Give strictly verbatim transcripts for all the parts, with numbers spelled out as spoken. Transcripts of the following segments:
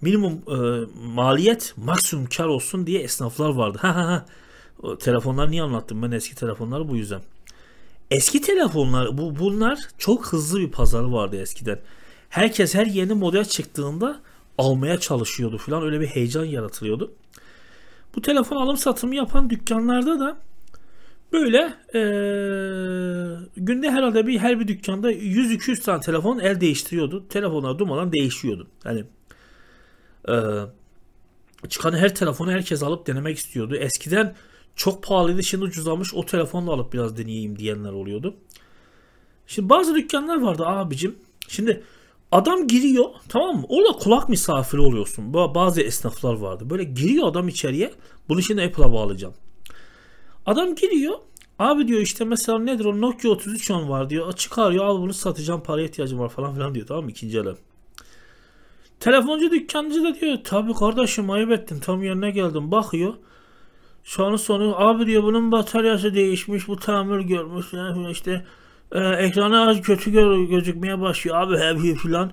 minimum e, maliyet maksimum kar olsun diye esnaflar vardı. Ha ha ha. Telefonlar niye anlattım ben eski telefonları bu yüzden. Eski telefonlar bu bunlar çok hızlı bir pazarı vardı eskiden. Herkes her yeni model çıktığında almaya çalışıyordu falan, öyle bir heyecan yaratılıyordu. Bu telefon alım satımı yapan dükkanlarda da böyle ee, günde herhalde bir her bir dükkanda yüz iki yüz tane telefon el değiştiriyordu. Telefonlar durmadan değişiyordu. Yani ee, çıkan her telefonu herkes alıp denemek istiyordu. Eskiden çok pahalıydı, şimdi ucuzlamış, o telefonla alıp biraz deneyeyim diyenler oluyordu. Şimdi bazı dükkanlar vardı abicim. Şimdi adam giriyor, tamam mı? Orada kulak misafiri oluyorsun. Bazı esnaflar vardı. Böyle giriyor adam içeriye. Bunu şimdi Apple'a bağlayacağım. Adam giriyor. Abi diyor işte mesela nedir o Nokia otuz üç on var diyor. Çıkarıyor, al bunu satacağım, paraya ihtiyacım var falan filan diyor, tamam mı? İkinci el. Telefoncu dükkancı da diyor tabi kardeşim ayıp ettin, tam yerine geldim. Bakıyor. Sonra sonu abi diyor bunun bataryası değişmiş, bu tamir görmüş. Yani işte e, ekranı az kötü gözükmeye başlıyor abi hep filan.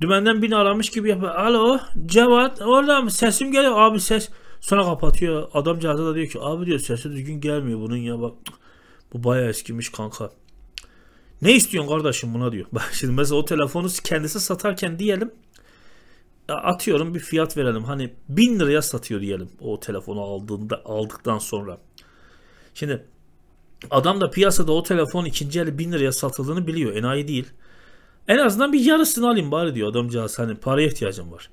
Dümenden beni aramış gibi yapıyor. Alo Cevat orada mı, sesim geliyor abi ses. Sonra kapatıyor. Adamcağıza da diyor ki abi diyor sesi düzgün gelmiyor bunun ya, bak bu bayağı eskimiş kanka. Ne istiyorsun kardeşim buna diyor. Bak şimdi mesela o telefonu kendisi satarken diyelim atıyorum bir fiyat verelim. Hani bin liraya satıyor diyelim o telefonu aldığında, aldıktan sonra. Şimdi adam da piyasada o telefon ikinci eli bin liraya satıldığını biliyor. Enayi değil. En azından bir yarısını alayım bari diyor adamcağız. Hani paraya ihtiyacım var.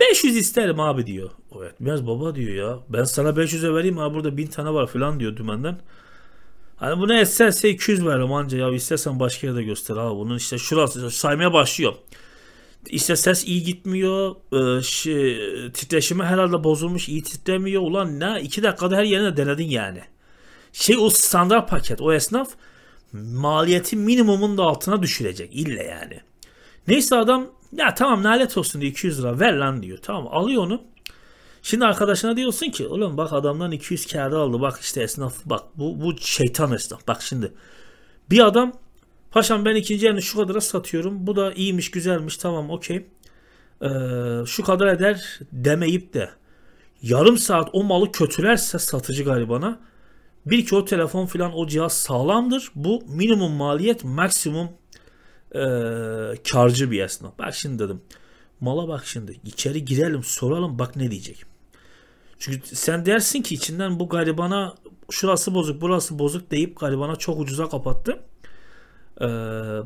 beş yüz isterim abi diyor. O etmez baba diyor ya. Ben sana beş yüze vereyim ha, burada bin tane var falan diyor dümenden. Hani bunu etse iki yüz veririm anca ya, istersen başka yerde göster abi. Bunun işte şurası saymaya başlıyor. İşte ses iyi gitmiyor. E, şey, titreşimi herhalde bozulmuş, iyi titremiyor. Ulan ne iki dakikada her yerine denedin yani. Şey o standart paket, o esnaf maliyeti minimumun da altına düşürecek ille yani. Neyse adam ya tamam lanet olsun diyor iki yüz lira ver lan diyor. Tamam alıyor onu. Şimdi arkadaşına diyorsun ki oğlum bak adamdan iki yüz kârda aldı, bak işte esnaf, bak bu, bu şeytan esnaf. Bak şimdi bir adam paşam ben ikinci elini şu kadara satıyorum, bu da iyiymiş güzelmiş tamam okey ee, şu kadar eder demeyip de yarım saat o malı kötülerse satıcı garibana, bil ki o telefon filan o cihaz sağlamdır, bu minimum maliyet maksimum ee, karcı bir esnaf. Bak şimdi dedim mala bak şimdi içeri girelim soralım bak ne diyecek. Çünkü sen dersin ki içinden bu garibana şurası bozuk burası bozuk deyip garibana çok ucuza kapattı. Ee,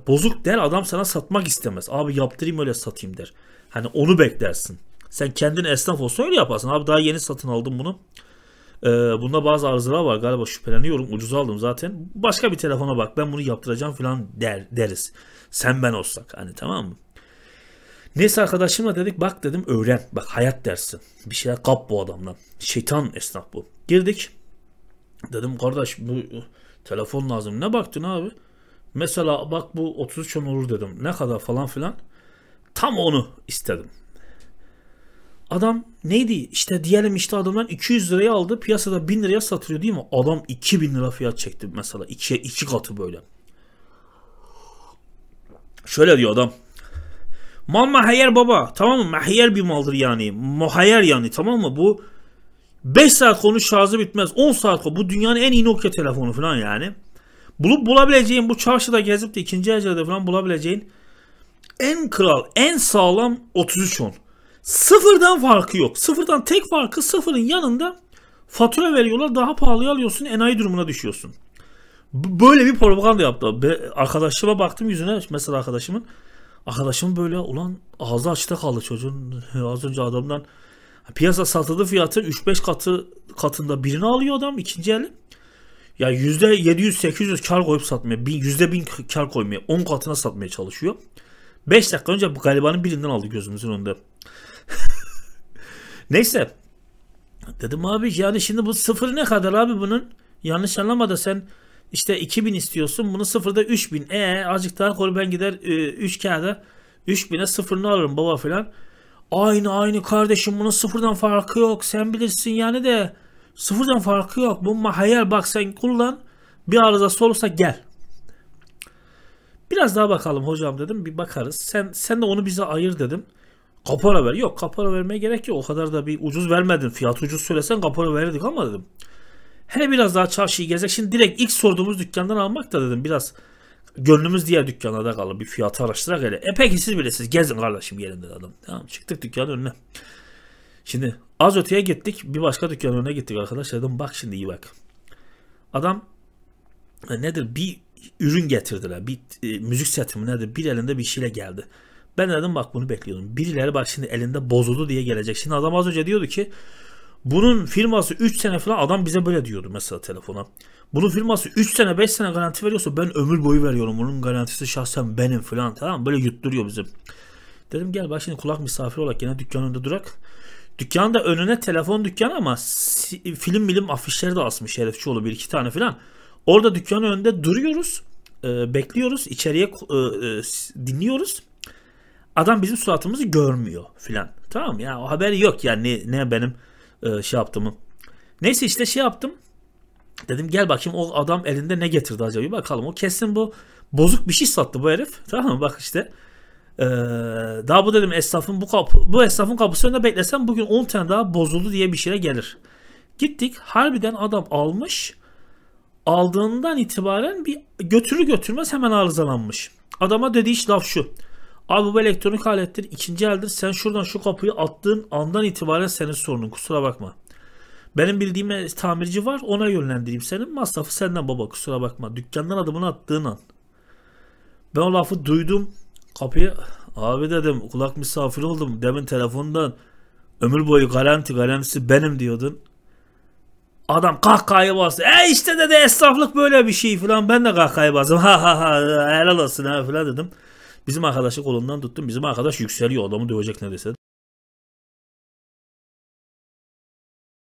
bozuk der adam, sana satmak istemez. Abi yaptırayım öyle satayım der. Hani onu beklersin. Sen kendin esnaf olsan öyle yaparsın. Abi daha yeni satın aldım bunu. Ee, bunda bazı arızalar var galiba, şüpheleniyorum. Ucuza aldım zaten. Başka bir telefona bak ben bunu yaptıracağım falan der, deriz. Sen ben olsak hani, tamam mı? Neyse arkadaşımla dedik bak dedim öğren. Bak hayat dersin. Bir şeyler kap bu adamdan. Şeytan esnaf bu. Girdik. Dedim kardeş bu telefon lazım. Ne baktın abi? Mesela bak bu otuz üç on olur dedim. Ne kadar falan filan. Tam onu istedim. Adam neydi? İşte diyelim işte adamdan iki yüz liraya aldı. Piyasada bin liraya satılıyor değil mi? Adam iki bin lira fiyat çekti mesela. ikiye iki katı böyle. Şöyle diyor adam. Mal mahayyer baba. Tamam mı? Mahayyer bir maldır yani. Mahayyer yani, tamam mı? Bu beş saat konu şarjı bitmez. on saat konu. Bu dünyanın en iyi Nokia telefonu falan yani. Bulup bulabileceğin, bu çarşıda gezip de ikinci elde falan bulabileceğin en kral, en sağlam otuz üç on. Sıfırdan farkı yok. Sıfırdan tek farkı, sıfırın yanında fatura veriyorlar. Daha pahalıya alıyorsun. Enayi durumuna düşüyorsun. Böyle bir propaganda yaptı. Be, arkadaşıma baktım yüzüne. Mesela arkadaşımın. Arkadaşım böyle ulan ağzı açıkta kaldı çocuğun. Az önce adamdan piyasa satıldığı fiyatın üç beş katı katında birini alıyor adam ikinci eli. Ya yüzde yedi yüz sekiz yüz kar koyup satmaya, yüzde bin kar koymaya, on katına satmaya çalışıyor. beş dakika önce bu galibanın birinden aldı gözümüzün önünde. Neyse. Dedim abi yani şimdi bu sıfır ne kadar abi bunun? Yanlış anlama da sen işte iki bin istiyorsun, bunu sıfırda üç bin. Eee azıcık daha koy ben gider üç kağıda üç bine sıfırını alırım baba falan. Aynı aynı kardeşim bunun sıfırdan farkı yok sen bilirsin yani de. Sıfırdan farkı yok. Bu mahayyer bak sen kullan. Bir arızası olursa gel. Biraz daha bakalım hocam dedim. Bir bakarız. Sen sen de onu bize ayır dedim. Kapora ver. Yok, kapora vermeye gerek yok. O kadar da bir ucuz vermedin. Fiyat ucuz söylesen kapora verirdik ama dedim. Hele biraz daha çarşıyı gezecek. Şimdi direkt ilk sorduğumuz dükkandan almak da dedim biraz gönlümüz diğer dükkanlarda kalır. Bir fiyatı araştırarak hele. E peki siz bilirsiniz. Gezin kardeşim yerinde adam. Tamam, çıktık dükkanın önüne. Şimdi az öteye gittik. Bir başka dükkanın önüne gittik arkadaşlar. Dedim bak şimdi iyi bak. Adam nedir? Bir ürün getirdiler. Bir e, müzik seti mi nedir? Bir elinde bir şeyle geldi. Ben dedim bak bunu bekliyordum. Birileri bak şimdi elinde bozuldu diye gelecek. Şimdi adam az önce diyordu ki bunun firması üç sene falan, adam bize böyle diyordu mesela telefona. Bunun firması üç sene beş sene garanti veriyorsa ben ömür boyu veriyorum. Bunun garantisi şahsen benim falan, tamam mı? Böyle yutturuyor bizi. Dedim gel bak şimdi kulak misafiri olarak yine dükkanın önünde durak. Dükkanın da önüne telefon dükkanı ama film milim afişleri de asmış herifçioğlu bir iki tane falan. Orada dükkanın önünde duruyoruz. E, bekliyoruz. İçeriye e, e, dinliyoruz. Adam bizim suratımızı görmüyor filan. Tamam ya, o haberi yok yani ne, ne benim e, şey yaptığımı. Neyse işte şey yaptım. Dedim gel bakayım o adam elinde ne getirdi acaba, bir bakalım. O kesin bu bozuk bir şey sattı bu herif. Tamam mı? Bak işte. Ee, daha bu dedim esnafın bu kapı, bu esnafın kapısı önünde beklesem bugün on tane daha bozuldu diye bir şeyle gelir. Gittik, harbiden adam almış. Aldığından itibaren bir götürü götürmez hemen arızalanmış. Adama dediği iş laf şu. Abi bu elektronik alettir, ikinci eldir. Sen şuradan şu kapıyı attığın andan itibaren senin sorunun, kusura bakma. Benim bildiğim tamirci var, ona yönlendireyim, senin masrafı senden baba, kusura bakma. Dükkandan adımını attığın an. Ben o lafı duydum. Kapıyı abi dedim, kulak misafiri oldum. Demin telefondan ömür boyu garanti garantisi benim diyordun. Adam kahkahaya bastı. E işte dedi esnaflık böyle bir şey falan. Ben de kahkahaya bastım. Ha ha ha helal olsun ha falan dedim. Bizim arkadaşı kolundan tuttum. Bizim arkadaş yükseliyor. Adamı dövecek neredeyse.